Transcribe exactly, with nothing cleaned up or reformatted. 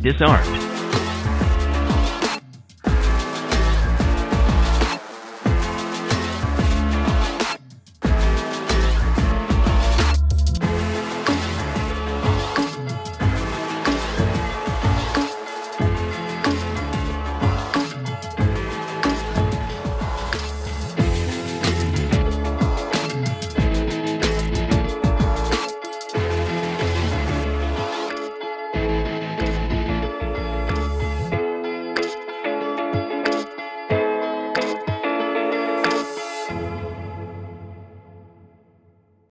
disarmed.